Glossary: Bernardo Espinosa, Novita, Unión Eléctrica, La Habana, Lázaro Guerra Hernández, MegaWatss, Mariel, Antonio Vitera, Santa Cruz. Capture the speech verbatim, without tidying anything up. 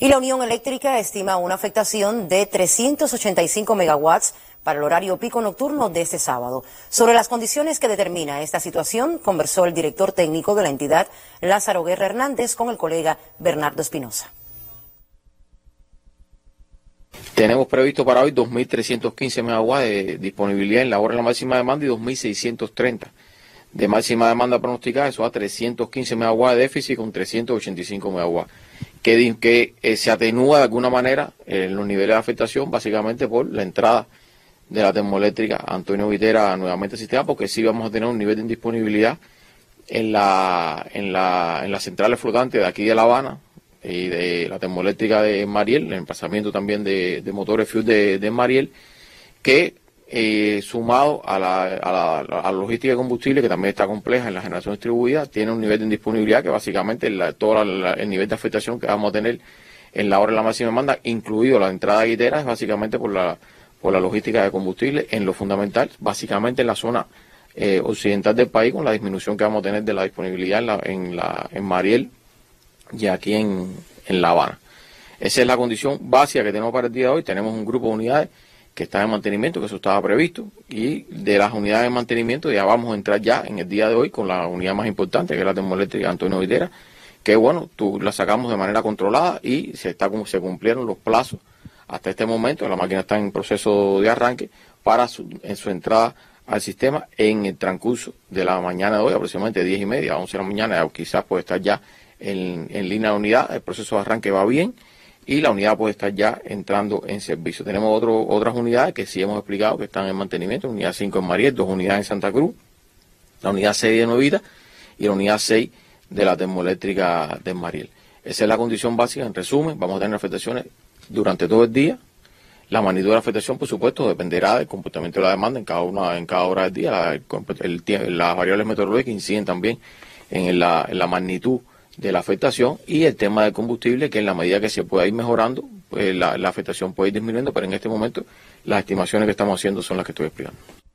Y la Unión Eléctrica estima una afectación de trescientos ochenta y cinco megawatts para el horario pico nocturno de este sábado. Sobre las condiciones que determina esta situación, conversó el director técnico de la entidad, Lázaro Guerra Hernández, con el colega Bernardo Espinosa. Tenemos previsto para hoy dos mil trescientos quince megawatts de disponibilidad en la hora de la máxima demanda y dos mil seiscientos treinta de máxima demanda pronosticada, eso a trescientos quince megawatts de déficit con trescientos ochenta y cinco megawatts, que, que eh, se atenúa de alguna manera en los niveles de afectación básicamente por la entrada de la termoeléctrica Antonio Vitera nuevamente al sistema, porque sí vamos a tener un nivel de indisponibilidad en la, en la, en las centrales flotantes de aquí de La Habana y de la termoeléctrica de Mariel, el emplazamiento también de, de motores fuel de, de Mariel, que eh, sumado a la, a, la, a la logística de combustible, que también está compleja en la generación distribuida, tiene un nivel de indisponibilidad que básicamente la, todo la, el nivel de afectación que vamos a tener en la hora de la máxima demanda, incluido la entrada de Vitera, es básicamente por la, por la logística de combustible, en lo fundamental, básicamente en la zona eh, occidental del país, con la disminución que vamos a tener de la disponibilidad en, la, en, la, en Mariel, y aquí en, en La Habana. Esa es la condición básica que tenemos para el día de hoy. Tenemos un grupo de unidades que están en mantenimiento, que eso estaba previsto, y de las unidades de mantenimiento ya vamos a entrar ya en el día de hoy con la unidad más importante, que es la termoeléctrica Antonio Vitera, que bueno, tú la sacamos de manera controlada y se, está, se cumplieron los plazos hasta este momento. La máquina está en proceso de arranque para su, en su entrada al sistema en el transcurso de la mañana de hoy, aproximadamente diez y media, once de la mañana, o quizás puede estar ya En, en línea de unidad. El proceso de arranque va bien y la unidad puede estar ya entrando en servicio. Tenemos otro, otras unidades que sí hemos explicado que están en mantenimiento, unidad cinco en Mariel, dos unidades en Santa Cruz, la unidad seis de Novita y la unidad seis de la termoeléctrica de Mariel. Esa es la condición básica. En resumen, vamos a tener afectaciones durante todo el día. La magnitud de la afectación, por supuesto, dependerá del comportamiento de la demanda en cada una, en cada hora del día. La, el, el, las variables meteorológicas inciden también en la, en la magnitud de la afectación, y el tema del combustible, que en la medida que se pueda ir mejorando, pues la, la afectación puede ir disminuyendo, pero en este momento las estimaciones que estamos haciendo son las que estoy explicando.